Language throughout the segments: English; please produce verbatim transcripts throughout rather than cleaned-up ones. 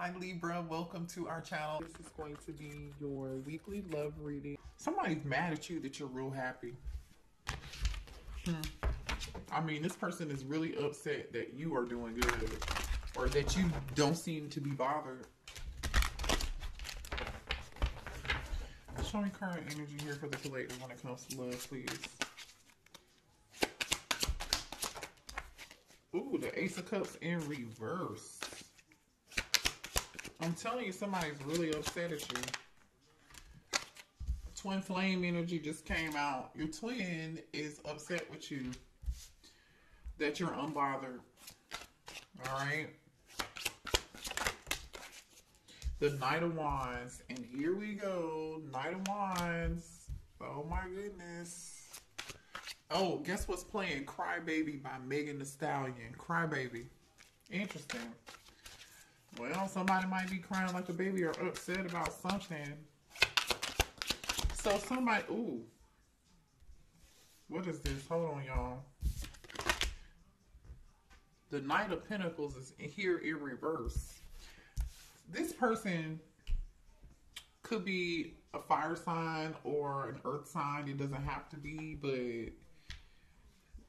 Hi Libra, welcome to our channel. This is going to be your weekly love reading. Somebody's mad at you that you're real happy. Hmm. I mean, this person is really upset that you are doing good or that you don't seem to be bothered. Show me current energy here for the collective when it comes to love, please. Ooh, the Ace of Cups in reverse. I'm telling you, somebody's really upset at you. Twin flame energy just came out. Your twin is upset with you that you're unbothered. All right. The Knight of Wands. And here we go. Knight of Wands. Oh my goodness. Oh, guess what's playing? Crybaby by Megan Thee Stallion. Crybaby. Interesting. Well, somebody might be crying like a baby or upset about something. So somebody, ooh. What is this? Hold on, y'all. The Knight of Pentacles is here in reverse. This person could be a fire sign or an earth sign. It doesn't have to be, but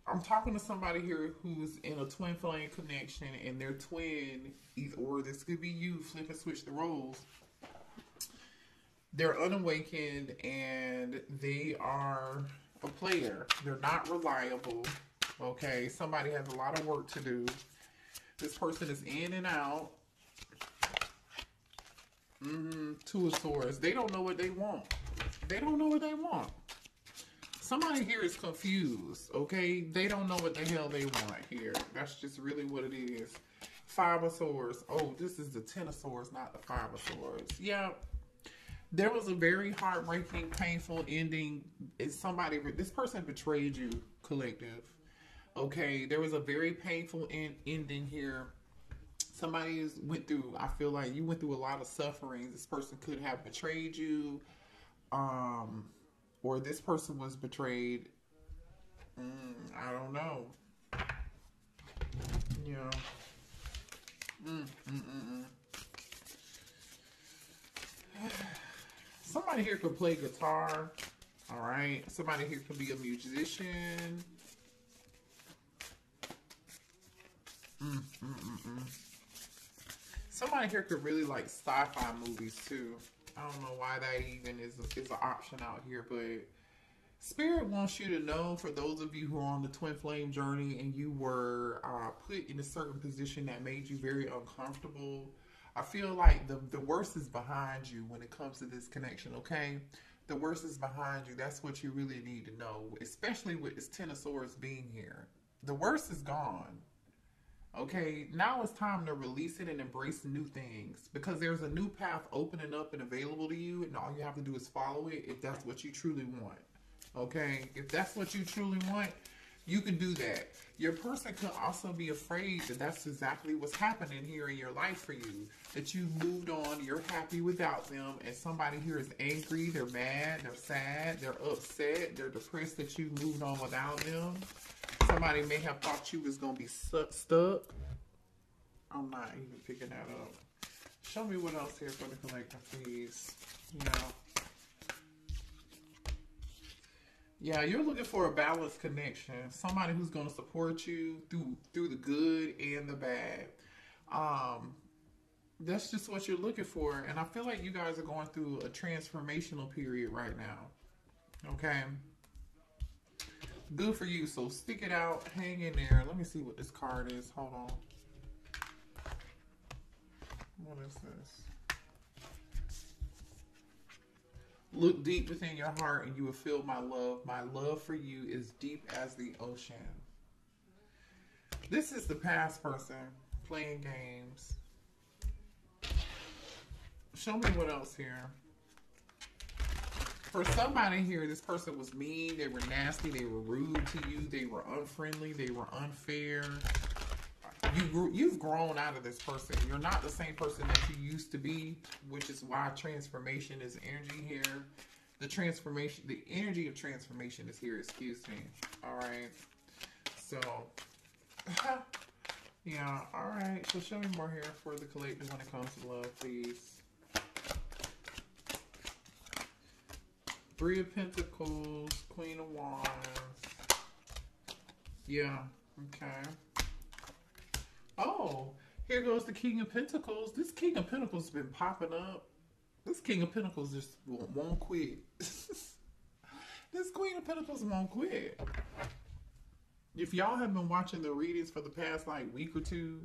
I'm talking to somebody here who's in a twin flame connection, and their twin, or this could be you, flip and switch the roles. They're unawakened and they are a player. They're not reliable. Okay, somebody has a lot of work to do. This person is in and out. Mm-hmm. Two of Swords. They don't know what they want. They don't know what they want. Somebody here is confused, okay? They don't know what the hell they want here. That's just really what it is. Five of Swords. Oh, this is the Ten of Swords, not the Five of Swords. Yeah. There was a very heartbreaking, painful ending. It's somebody, this person betrayed you, collective. Okay, there was a very painful end, ending here. Somebody is, went through, I feel like you went through a lot of suffering. This person could have betrayed you. Um, or this person was betrayed. Mm, I don't know. Yeah. Mm, mm, mm, mm. Somebody here could play guitar. All right. Somebody here could be a musician. Mm, mm, mm, mm. Somebody here could really like sci-fi movies too. I don't know why that even is a, is an option out here, but Spirit wants you to know, for those of you who are on the twin flame journey and you were uh, put in a certain position that made you very uncomfortable, I feel like the, the worst is behind you when it comes to this connection, okay? The worst is behind you. That's what you really need to know, especially with this Ten of Swords being here. The worst is gone. Okay, now it's time to release it and embrace new things, because there's a new path opening up and available to you, and all you have to do is follow it if that's what you truly want. Okay, if that's what you truly want, you can do that. Your person could also be afraid that that's exactly what's happening here in your life for you, that you moved on, you're happy without them, and somebody here is angry, they're mad, they're sad, they're upset, they're depressed that you moved on without them. Somebody may have thought you was going to be stuck, stuck. I'm not even picking that up. Show me what else here for the collector, please. Yeah. Yeah, you're looking for a balanced connection. Somebody who's going to support you through through the good and the bad. Um, that's just what you're looking for. And I feel like you guys are going through a transformational period right now. Okay. Good for you, so stick it out, hang in there. Let me see what this card is. Hold on. What is this? Look deep within your heart and you will feel my love. My love for you is deep as the ocean. This is the past person playing games. Show me what else here. For somebody here, this person was mean, they were nasty, they were rude to you, they were unfriendly, they were unfair. You grew, you've grown out of this person. You're not the same person that you used to be, which is why transformation is energy here. The transformation, the energy of transformation is here, excuse me. All right. So, Yeah, alright. So show me more here for the collective when it comes to love, please. Three of Pentacles, Queen of Wands. Yeah, okay. Oh, here goes the King of Pentacles. This King of Pentacles has been popping up. This King of Pentacles just won't, won't quit. This Queen of Pentacles won't quit. If y'all have been watching the readings for the past like week or two,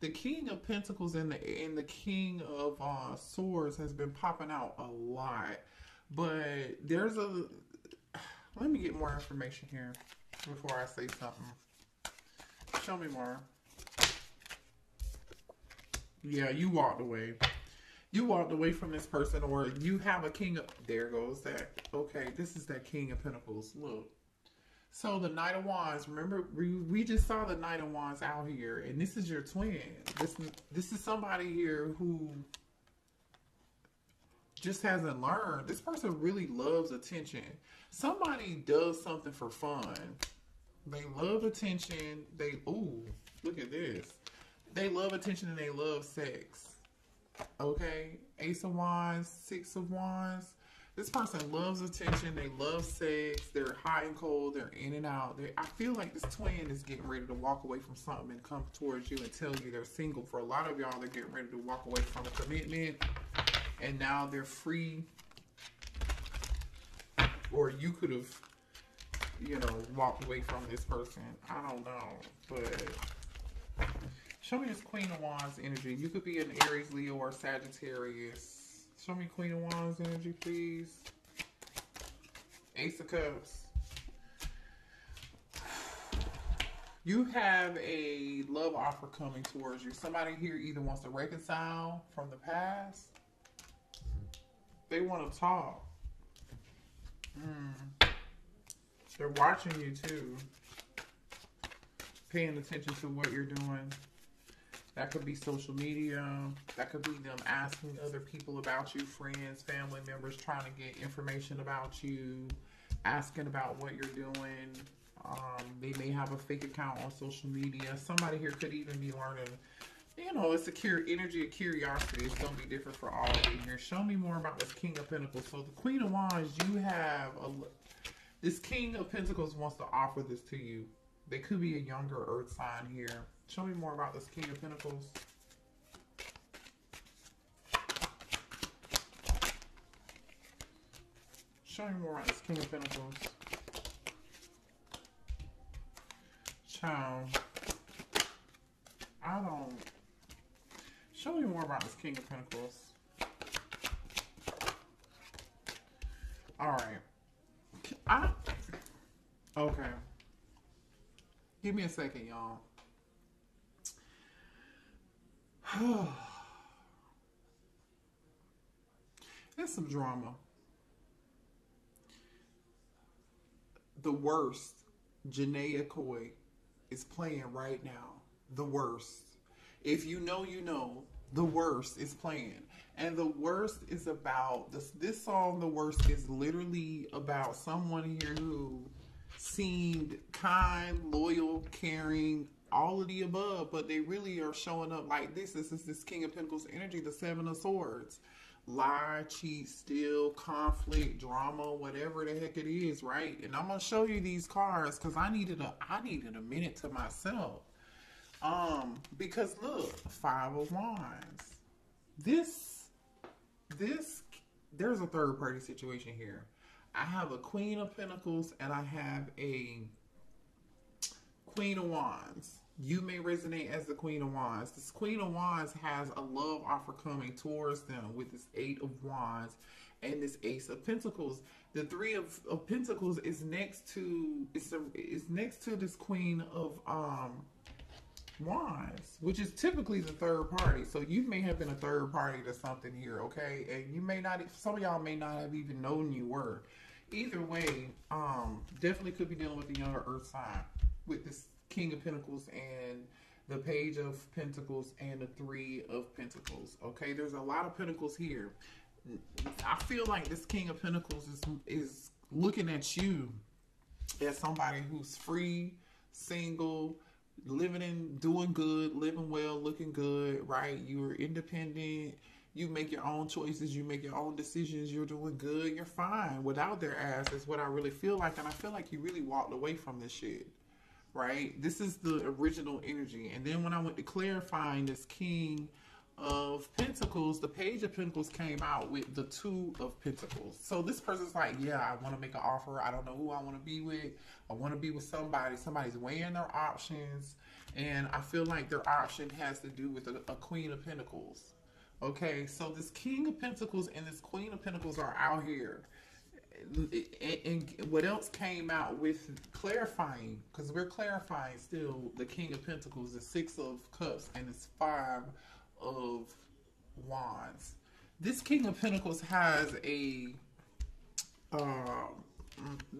the King of Pentacles and the and the King of uh, Swords has been popping out a lot. But there's a, let me get more information here before I say something. Show me more. Yeah, you walked away. You walked away from this person, or you have a king of, there goes that. Okay, this is that King of Pentacles. Look. So the Knight of Wands, remember, we, we just saw the Knight of Wands out here, and this is your twin. This, this is somebody here who just hasn't learned. This person really loves attention. Somebody does something for fun. They love attention. They, ooh, look at this. They love attention and they love sex. Okay, Ace of Wands, Six of Wands. This person loves attention. They love sex. They're hot and cold. They're in and out. They, I feel like this twin is getting ready to walk away from something and come towards you and tell you they're single. For a lot of y'all, they're getting ready to walk away from a commitment, and now they're free. Or you could have, you know, walked away from this person. I don't know, but... show me this Queen of Wands energy. You could be an Aries, Leo, or Sagittarius. Show me Queen of Wands energy, please. Ace of Cups. You have a love offer coming towards you. Somebody here either wants to reconcile from the past. They want to talk. Mm. They're watching you too. Paying attention to what you're doing. That could be social media. That could be them asking other people about you, friends, family members, trying to get information about you, asking about what you're doing. Um, they may have a fake account on social media. Somebody here could even be learning, you know, it's a cure, energy of curiosity. It's going to be different for all of you here. Show me more about this King of Pentacles. So the Queen of Wands, you have, a, this King of Pentacles wants to offer this to you. They could be a younger earth sign here. Show me more about this King of Pentacles. Show me more about this King of Pentacles. Child. I don't... Show me more about this King of Pentacles. Alright. I... Okay. Give me a second, y'all. There's some drama. The worst, Janae Koy, is playing right now. The worst. If you know, you know. The worst is playing. And the worst is about, this, this song, The Worst, is literally about someone here who seemed kind, loyal, caring, all of the above, but they really are showing up like this. This is this King of Pentacles energy, the Seven of Swords. Lie, cheat, steal, conflict, drama, whatever the heck it is, right? And I'm gonna show you these cards because I needed a I needed a minute to myself. Um, because look, Five of Wands. This this there's a third party situation here. I have a Queen of Pentacles and I have a Queen of Wands. You may resonate as the Queen of Wands. This Queen of Wands has a love offer coming towards them with this Eight of Wands and this Ace of Pentacles. The Three of, of Pentacles is next to it's a, is next to this Queen of um, Wands, which is typically the third party. So you may have been a third party to something here, okay? And you may not, some of y'all may not have even known you were. Either way, um, definitely could be dealing with the younger earth sign with this King of Pentacles and the Page of Pentacles and the Three of Pentacles. Okay, there's a lot of pentacles here. I feel like this King of Pentacles is is looking at you as somebody who's free, single, living and doing good, living well, looking good, right? You're independent. You make your own choices. You make your own decisions. You're doing good. You're fine without their ass is what I really feel like. And I feel like you really walked away from this shit, right? This is the original energy. And then when I went to clarifying this King of Pentacles, the Page of Pentacles came out with the Two of Pentacles. So this person's like, yeah, I want to make an offer. I don't know who I want to be with. I want to be with somebody. Somebody's weighing their options. And I feel like their option has to do with a, a Queen of Pentacles. Okay, so this King of Pentacles and this Queen of Pentacles are out here. And what else came out with clarifying? Because we're clarifying still the King of Pentacles, the Six of Cups, and this Five of Wands. This King of Pentacles has a... Um,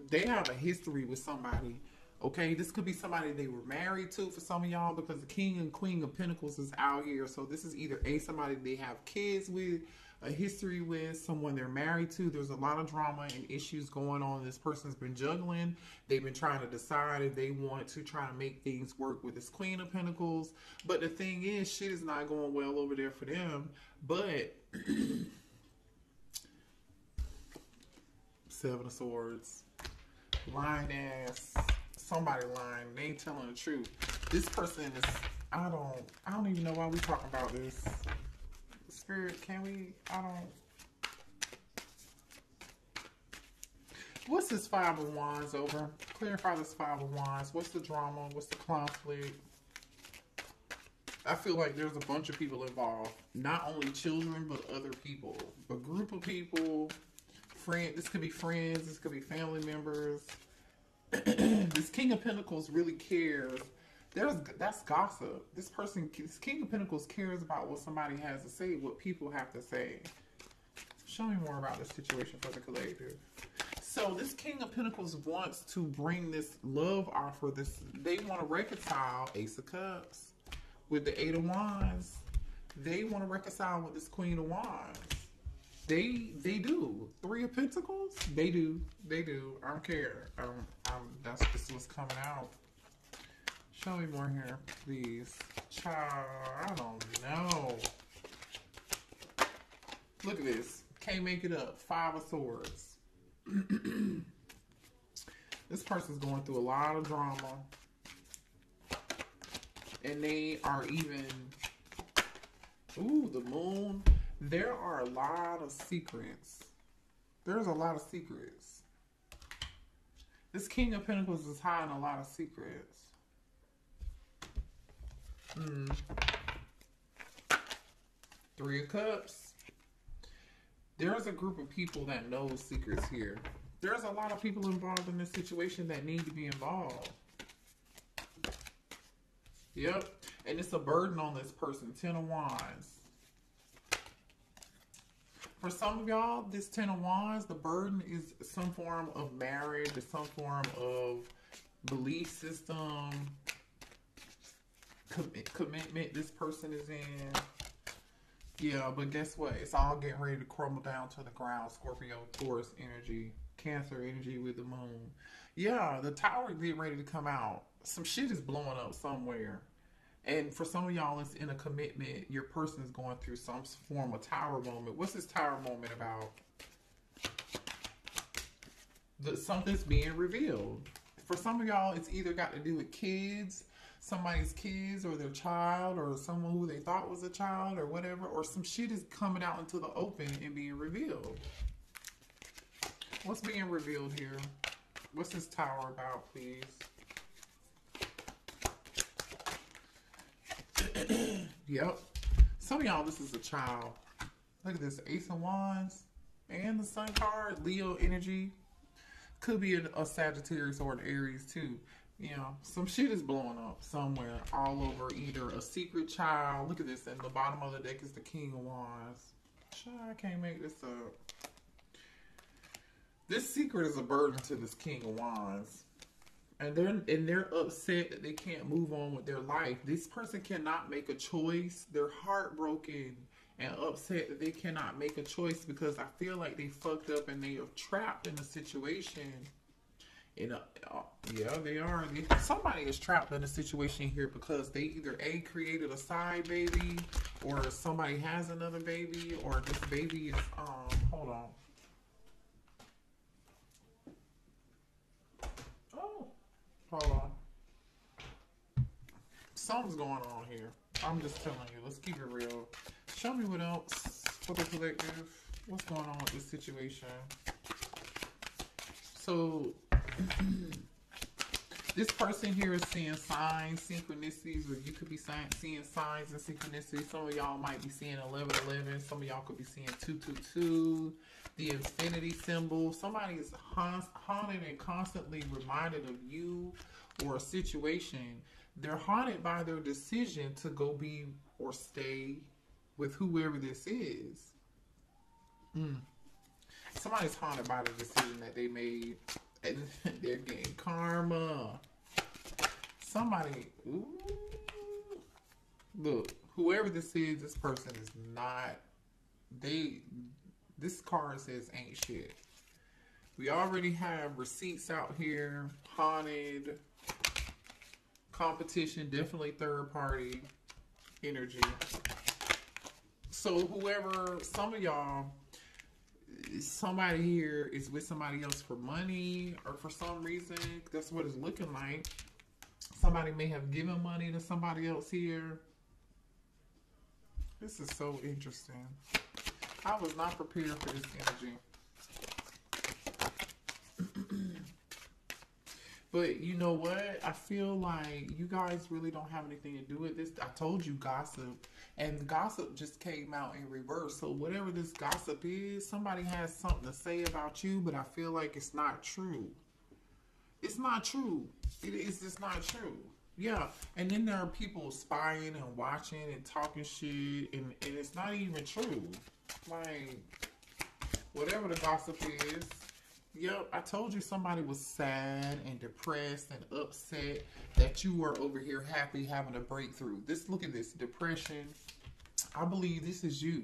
they have a history with somebody. Okay, this could be somebody they were married to for some of y'all, because the King and Queen of Pentacles is out here. So this is either A, somebody they have kids with, a history with, someone they're married to. There's a lot of drama and issues going on. This person's been juggling. They've been trying to decide if they want to try to make things work with this Queen of Pentacles. But the thing is, shit is not going well over there for them. But Seven of Swords, lying ass. Somebody lying, they ain't telling the truth. This person is, I don't, I don't even know why we talking about this. Spirit, can we, I don't. What's this Five of Wands over? Clarify this Five of Wands. What's the drama? What's the conflict? I feel like there's a bunch of people involved. Not only children, but other people. A group of people, friend. This could be friends, this could be family members. This King of Pentacles really cares. There's that's gossip. This person, this King of Pentacles cares about what somebody has to say, what people have to say. Show me more about this situation for the collective. So this King of Pentacles wants to bring this love offer. This they want to reconcile Ace of Cups with the Eight of Wands. They want to reconcile with this Queen of Wands. They they do. Three of Pentacles? They do. They do. I don't care. Um, I'm, that's just what's coming out. Show me more here, please. Child, I don't know. Look at this. Can't make it up. Five of Swords. This person's going through a lot of drama. And they are even... Ooh, the moon... There are a lot of secrets. There's a lot of secrets. This King of Pentacles is hiding a lot of secrets. Mm. Three of Cups. There's a group of people that know secrets here. There's a lot of people involved in this situation that need to be involved. Yep. And it's a burden on this person. Ten of Wands. For some of y'all, this Ten of Wands, the burden is some form of marriage, it's some form of belief system, commit, commitment this person is in. Yeah, but guess what? It's all getting ready to crumble down to the ground. Scorpio, Taurus energy, Cancer energy with the moon. Yeah, the tower is getting ready to come out. Some shit is blowing up somewhere. And for some of y'all, it's in a commitment. Your person's going through some form of tower moment. What's this tower moment about? That something's being revealed. For some of y'all, it's either got to do with kids, somebody's kids or their child or someone who they thought was a child or whatever. Or some shit is coming out into the open and being revealed. What's being revealed here? What's this tower about, please? Yep. Some of y'all, this is a child. Look at this. Ace of Wands and the Sun card. Leo energy. Could be a, a Sagittarius or an Aries too. You know, some shit is blowing up somewhere all over. Either a secret child. Look at this. And the bottom of the deck is the King of Wands. I can't make this up. This secret is a burden to this King of Wands. And they're, and they're upset that they can't move on with their life. This person cannot make a choice. They're heartbroken and upset that they cannot make a choice because I feel like they fucked up and they are trapped in a situation You know, yeah, they are. Somebody is trapped in a situation here because they either A, created a side baby, or somebody has another baby, or this baby is, um, hold on. Oh, hold on. Something's going on here. I'm just telling you. Let's keep it real. Show me what else for the collective. What's going on with this situation? So... this person here is seeing signs, synchronicities, or you could be seeing signs and synchronicities. Some of y'all might be seeing eleven eleven. Some of y'all could be seeing two two two, the infinity symbol. Somebody is haunted and constantly reminded of you or a situation. They're haunted by their decision to go be or stay with whoever this is. Mm. Somebody's haunted by the decision that they made. And they're getting karma. Somebody, ooh, look, whoever this is, this person is not, they, this card says ain't shit. We already have receipts out here, haunted, competition, definitely third party energy. So whoever, some of y'all, somebody here is with somebody else for money, or for some reason that's what it's looking like. Somebody may have given money to somebody else here. This is so interesting. I was not prepared for this energy. But you know what? I feel like you guys really don't have anything to do with this. I told you gossip. And gossip just came out in reverse. So whatever this gossip is, somebody has something to say about you, but I feel like it's not true. It's not true. It is just not true. Yeah. And then there are people spying and watching and talking shit, and, and it's not even true. Like, whatever the gossip is, yep, I told you somebody was sad and depressed and upset that you were over here happy having a breakthrough. This, look at this, depression. I believe this is you.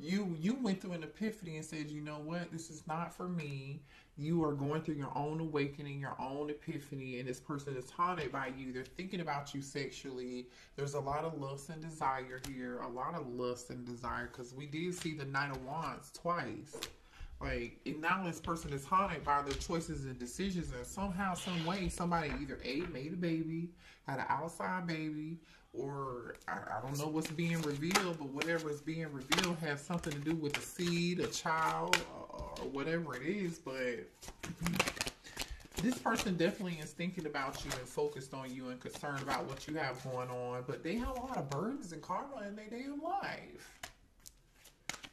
You you went through an epiphany and said, you know what, this is not for me. You are going through your own awakening, your own epiphany, and this person is haunted by you. They're thinking about you sexually. There's a lot of lust and desire here, a lot of lust and desire, because we did see the Knight of Wands twice. Like, and now this person is haunted by their choices and decisions, and somehow, some way, somebody either A, made a baby, had an outside baby, or I, I don't know what's being revealed, but whatever is being revealed has something to do with a seed, a child, or, or whatever it is. But this person definitely is thinking about you and focused on you and concerned about what you have going on, but they have a lot of burdens and karma in their damn life.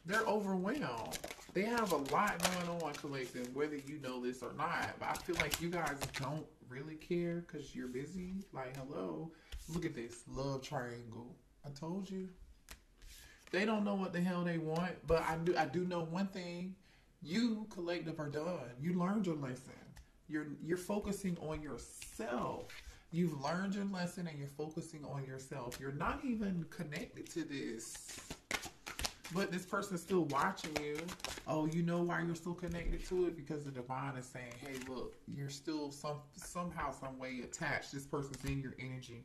They're overwhelmed. They have a lot going on, collective, whether you know this or not. But I feel like you guys don't really care because you're busy. Like, hello. Look at this love triangle. I told you. They don't know what the hell they want. But I do, I do know one thing. You, collective, are done. You learned your lesson. You're, you're focusing on yourself. You've learned your lesson and you're focusing on yourself. You're not even connected to this. But this person's still watching you. Oh, you know why you're still connected to it? Because the divine is saying, hey, look, you're still some somehow, some way attached. This person's in your energy.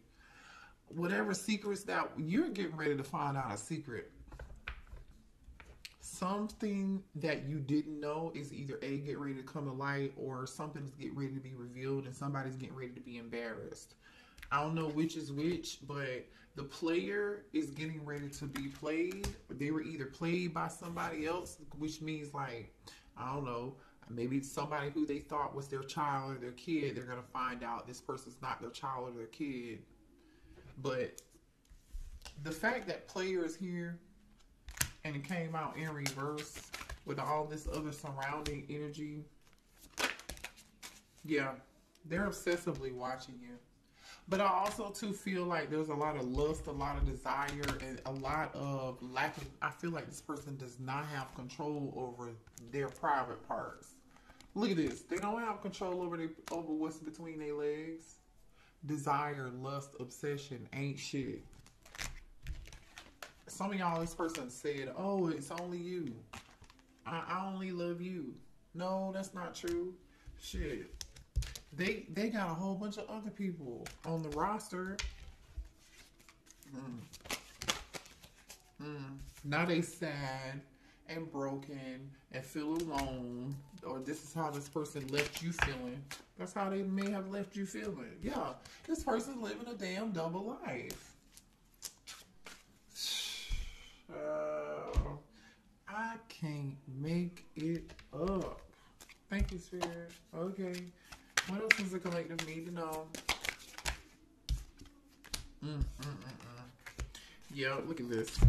Whatever secrets that you're getting ready to find out, a secret. Something that you didn't know is either A, get ready to come to light, or something's getting ready to be revealed and somebody's getting ready to be embarrassed. I don't know which is which, but the player is getting ready to be played. They were either played by somebody else, which means, like, I don't know, maybe somebody who they thought was their child or their kid. They're going to find out this person's not their child or their kid. But the fact that player is here and it came out in reverse with all this other surrounding energy, yeah, they're obsessively watching you. But I also, too, feel like there's a lot of lust, a lot of desire, and a lot of lack of... I feel like this person does not have control over their private parts. Look at this. They don't have control over, they, over what's between their legs. Desire, lust, obsession, ain't shit. Some of y'all, this person said, oh, it's only you. I, I only love you. No, that's not true. Shit. They they got a whole bunch of other people on the roster. Mm. Mm. Now they sad and broken and feel alone. Or this is how this person left you feeling. That's how they may have left you feeling. Yeah, this person's living a damn double life. Uh, I can't make it up. Thank you, Spirit. Okay. What else does the collective need to know? Mm, mm, mm, mm. Yeah, look at this.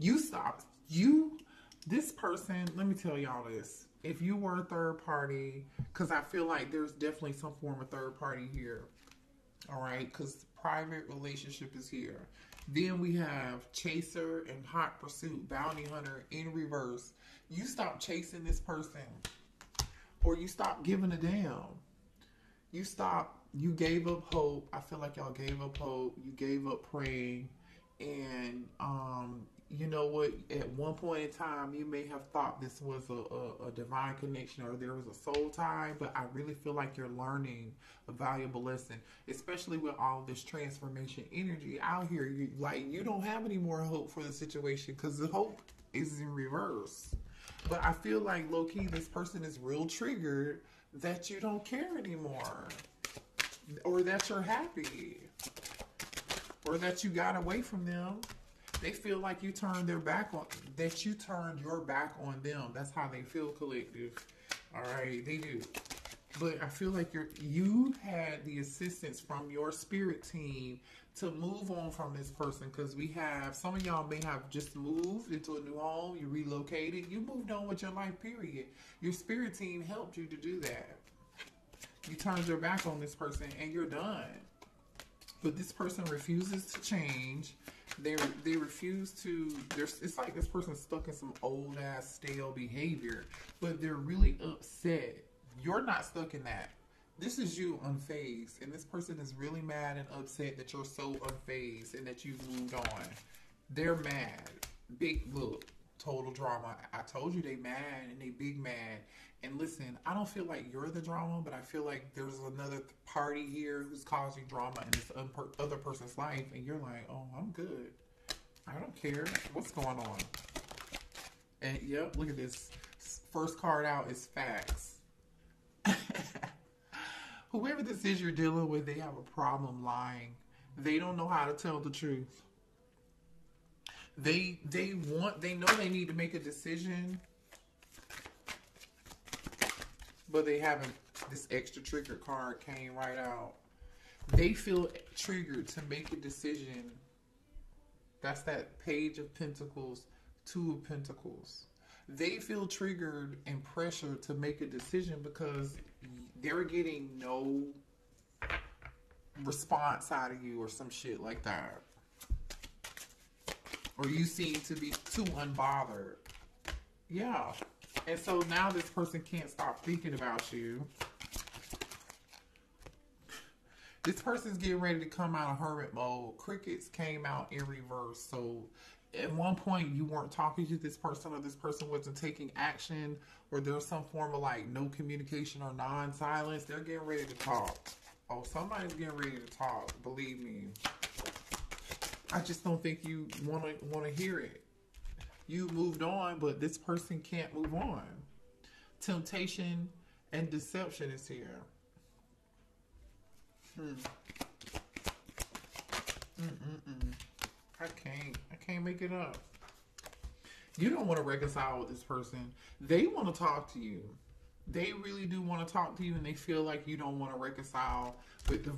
You stopped. You, this person, let me tell y'all this. If you were a third party, because I feel like there's definitely some form of third party here. All right? Because the private relationship is here. Then we have chaser and hot pursuit, bounty hunter in reverse. You stop chasing this person. Or you stop giving a damn. You stopped, you gave up hope. I feel like y'all gave up hope. You gave up praying. And um, you know what? At one point in time, you may have thought this was a, a, a divine connection or there was a soul tie. But I really feel like you're learning a valuable lesson, especially with all this transformation energy out here. You, like, you don't have any more hope for the situation because the hope is in reverse. But I feel like, low-key, this person is real triggered that you don't care anymore, or that you're happy, or that you got away from them. They feel like you turned their back on, that you turned your back on them. That's how they feel, collective. All right, they do. But I feel like you're, you had the assistance from your spirit team to move on from this person, because we have, some of y'all may have just moved into a new home, you relocated, you moved on with your life, period. Your spirit team helped you to do that. You turned your back on this person and you're done. But this person refuses to change. They, they refuse to, it's like this person's stuck in some old ass stale behavior, but they're really upset. You're not stuck in that. This is you unfazed, and this person is really mad and upset that you're so unfazed and that you've moved on. They're mad. Big, look, total drama. I told you they mad and they big mad. And listen, I don't feel like you're the drama, but I feel like there's another party here who's causing drama in this other person's life, and you're like, oh, I'm good. I don't care. What's going on? And, yep, look at this. First card out is facts. Whoever this is you're dealing with, they have a problem lying. They don't know how to tell the truth. They they want, they know they need to make a decision, but they haven't. This extra trigger card came right out. They feel triggered to make a decision. That's that Page of Pentacles, Two of Pentacles. They feel triggered and pressured to make a decision because they're getting no response out of you or some shit like that. Or you seem to be too unbothered. Yeah. And so now this person can't stop thinking about you. This person's getting ready to come out of hermit mode. Crickets came out in reverse. So at one point, you weren't talking to this person, or this person wasn't taking action, or there's some form of like no communication or non-silence. They're getting ready to talk. Oh, somebody's getting ready to talk. Believe me. I just don't think you want to want to hear it. You moved on, but this person can't move on. Temptation and deception is here. Hmm. Mm-mm-mm. I can't. I can't make it up. You don't want to reconcile with this person. They want to talk to you. They really do want to talk to you, and they feel like you don't want to reconcile with the,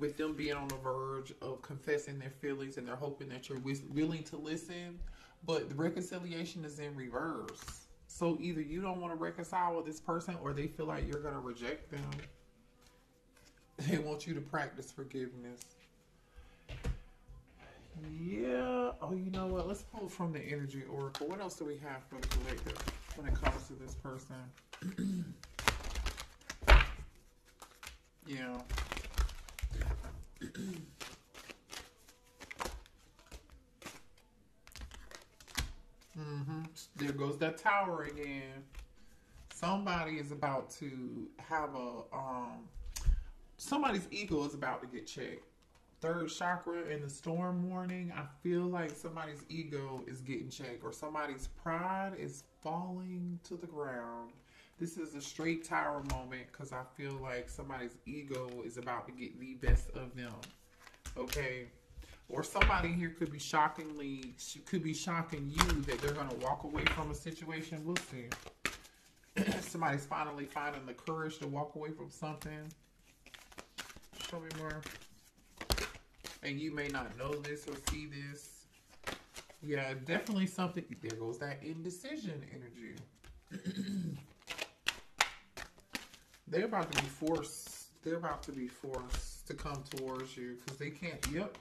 with them being on the verge of confessing their feelings, and they're hoping that you're willing to listen. But the reconciliation is in reverse. So either you don't want to reconcile with this person, or they feel like you're going to reject them. They want you to practice forgiveness. Yeah. Oh, you know what? Let's pull from the energy oracle. What else do we have for the collective when it comes to this person? Yeah. Mm-hmm. There goes that tower again. Somebody is about to have a um somebody's ego is about to get checked. Third chakra in the storm warning, I feel like somebody's ego is getting checked or somebody's pride is falling to the ground. This is a straight tower moment because I feel like somebody's ego is about to get the best of them. Okay. Or somebody here could be shockingly, could be shocking you that they're going to walk away from a situation. We'll see. Somebody's finally finding the courage to walk away from something. Show me more. And you may not know this or see this. Yeah, definitely something. There goes that indecision energy. They're about to be forced. They're about to be forced to come towards you because they can't. Yep.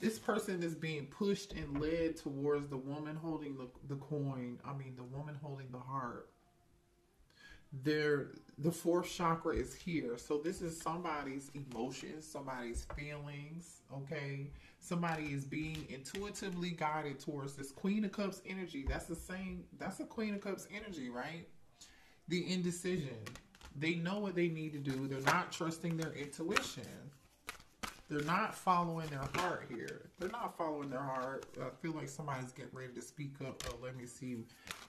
This person is being pushed and led towards the woman holding the, the coin. I mean, the woman holding the heart. They're, the fourth chakra is here. So this is somebody's emotions, somebody's feelings, okay? Somebody is being intuitively guided towards this Queen of Cups energy. That's the same, that's a Queen of Cups energy, right? The indecision. They know what they need to do. They're not trusting their intuition. They're not following their heart here. They're not following their heart. I feel like somebody's getting ready to speak up. Oh, let me see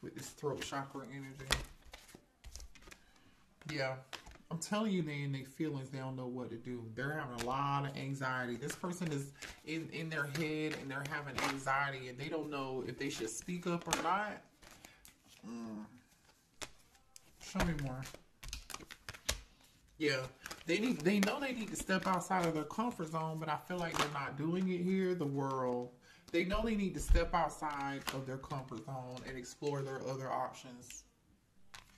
with this throat chakra energy. Yeah, I'm telling you, they in their feelings, they don't know what to do. They're having a lot of anxiety. This person is in, in their head and they're having anxiety and they don't know if they should speak up or not. Mm. Show me more. Yeah, they need, they know they need to step outside of their comfort zone, but I feel like they're not doing it here. The world. They know they need to step outside of their comfort zone and explore their other options.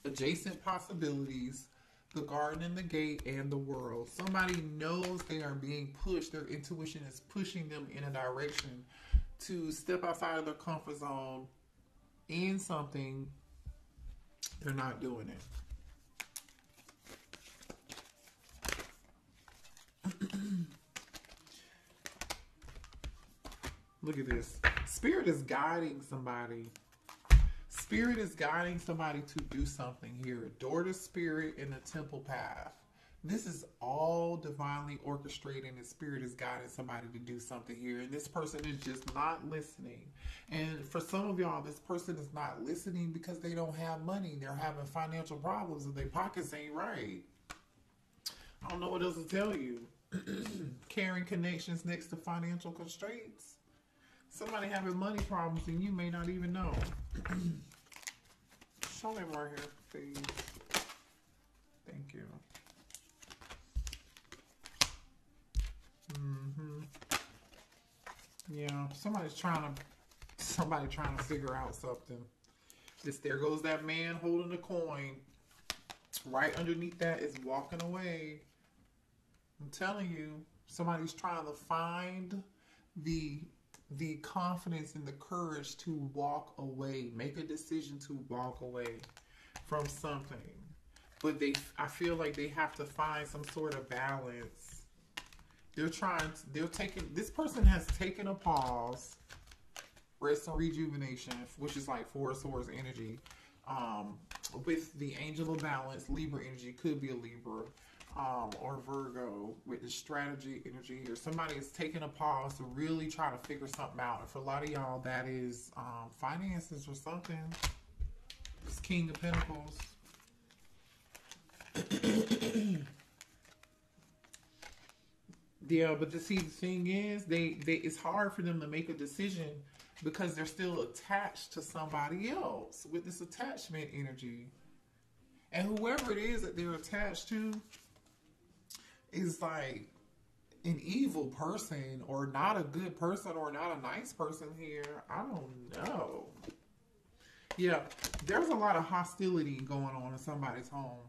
Adjacent possibilities, the garden and the gate, and the world. Somebody knows they are being pushed. Their intuition is pushing them in a direction to step outside of their comfort zone in something. They're not doing it. Look at this. Spirit is guiding somebody. Spirit is guiding somebody to do something here. Door to spirit in the temple path. This is all divinely orchestrated and spirit is guiding somebody to do something here. And this person is just not listening. And for some of y'all, this person is not listening because they don't have money. They're having financial problems and their pockets ain't right. I don't know what else to tell you. Carrying connections next to financial constraints. Somebody having money problems and you may not even know. Show me more here, please. Thank you. Mm-hmm. Yeah, somebody's trying to, somebody trying to figure out something. This, there goes that man holding the coin. Right underneath that is walking away. I'm telling you, somebody's trying to find the the confidence and the courage to walk away, make a decision to walk away from something. But they, I feel like they have to find some sort of balance. They're trying to, they're taking, this person has taken a pause, rest and rejuvenation, which is like four swords energy. Um, with the angel of balance, Libra energy, could be a Libra. Um, or Virgo with the strategy energy here. Somebody is taking a pause to really try to figure something out. And for a lot of y'all, that is um, finances or something. It's King of Pentacles. Yeah, but the, see, the thing is, they, they it's hard for them to make a decision because they're still attached to somebody else with this attachment energy. And whoever it is that they're attached to, is like an evil person or not a good person or not a nice person here. I don't know. Yeah, there's a lot of hostility going on in somebody's home.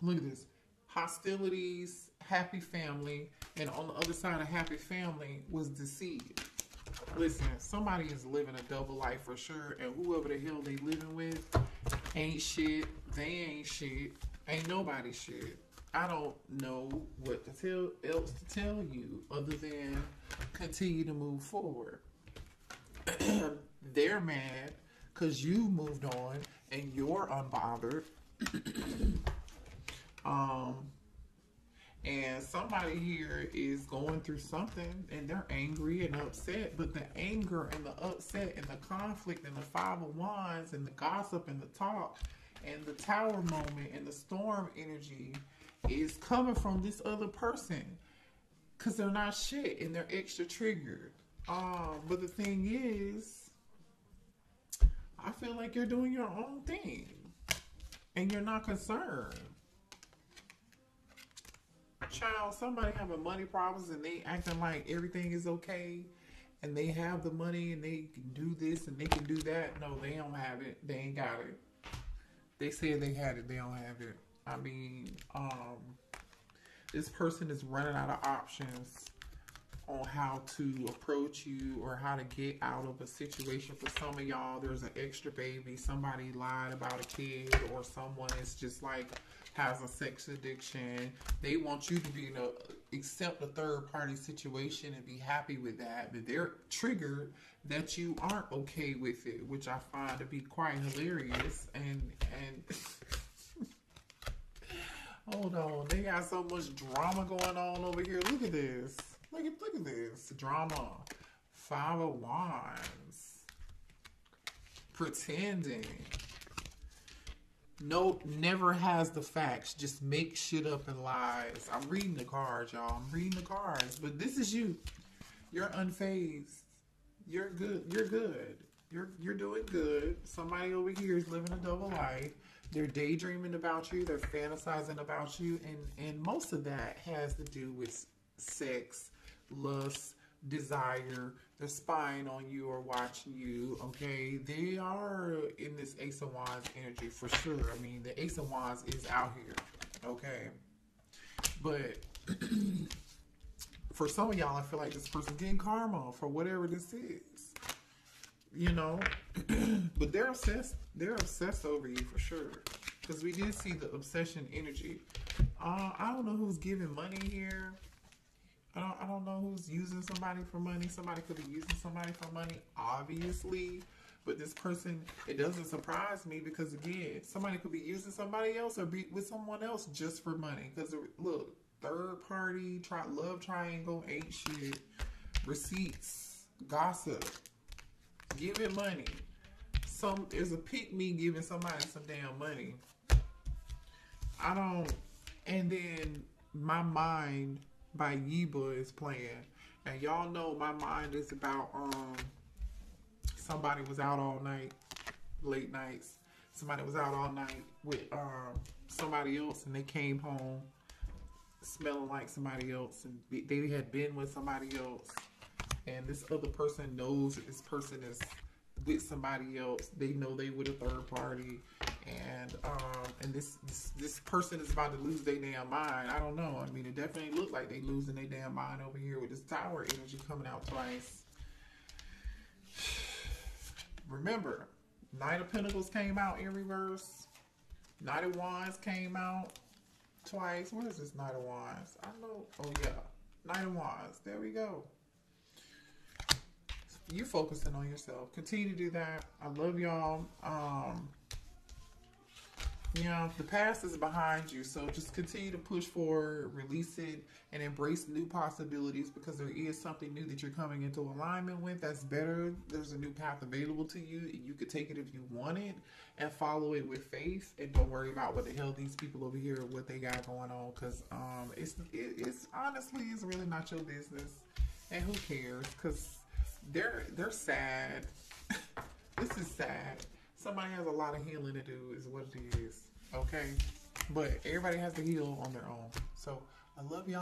Look at this. Hostilities, happy family, and on the other side of happy family was deceived. Listen, somebody is living a double life for sure, and whoever the hell they living with ain't shit. They ain't shit. Ain't nobody shit. I don't know what to tell, else to tell you other than continue to move forward. They're mad because you moved on and you're unbothered. um, and somebody here is going through something and they're angry and upset, but the anger and the upset and the conflict and the five of wands and the gossip and the talk and the tower moment and the storm energy is coming from this other person because they're not shit and they're extra triggered. Um, but the thing is, I feel like you're doing your own thing and you're not concerned. Child, somebody having money problems and they acting like everything is okay and they have the money and they can do this and they can do that. No, they don't have it. They ain't got it. They said they had it. They don't have it. I mean, um, this person is running out of options on how to approach you or how to get out of a situation. For some of y'all, there's an extra baby. Somebody lied about a kid, or someone is just like has a sex addiction. They want you to be, you know, accept a third party situation and be happy with that, but they're triggered that you aren't okay with it, which I find to be quite hilarious. And and hold on, they got so much drama going on over here. Look at this. Look at, look at this drama. Five of Wands. Pretending. No, never has the facts. Just make shit up and lies. I'm reading the cards, y'all. I'm reading the cards. But this is you. You're unfazed. You're good. You're good. You're, you're doing good. Somebody over here is living a double life. They're daydreaming about you. They're fantasizing about you. And, and most of that has to do with sex, lust, desire. They're spying on you or watching you, okay? They are in this Ace of Wands energy for sure. I mean, the Ace of Wands is out here, okay? But for some of y'all, I feel like this person getting karma for whatever this is, you know? But they're obsessed. They're obsessed over you for sure, because we did see the obsession energy. Uh, I don't know who's giving money here. I don't, I don't know who's using somebody for money. Somebody could be using somebody for money, obviously. But this person, it doesn't surprise me because, again, somebody could be using somebody else or be with someone else just for money. Because, look, third party, tri love triangle, ain't shit. Receipts, gossip, giving money. Some, there's a pick me giving somebody some damn money. I don't, and then my mind by Yiba is playing, and y'all know my mind is about um somebody was out all night, late nights. Somebody was out all night with um somebody else, and they came home smelling like somebody else, and they had been with somebody else, and this other person knows that this person is with somebody else. They know they with a third party, and um and this, this this person is about to lose their damn mind. I don't know. I mean, it definitely looked like they losing their damn mind over here with this tower energy coming out twice. Remember, Knight of Pentacles came out in reverse. Knight of Wands came out twice. Where is this Knight of Wands? I know. Oh yeah, Knight of Wands. There we go. You focusing on yourself. Continue to do that. I love y'all. Um, you know, the past is behind you, so just continue to push forward, release it, and embrace new possibilities, because there is something new that you're coming into alignment with that's better. There's a new path available to you, and you could take it if you want it, and follow it with faith, and don't worry about what the hell these people over here, what they got going on, because um, it's, it, it's honestly, it's really not your business, and who cares, because They're they're sad. This is sad. Somebody has a lot of healing to do is what it is. Okay? But everybody has to heal on their own. So I love y'all.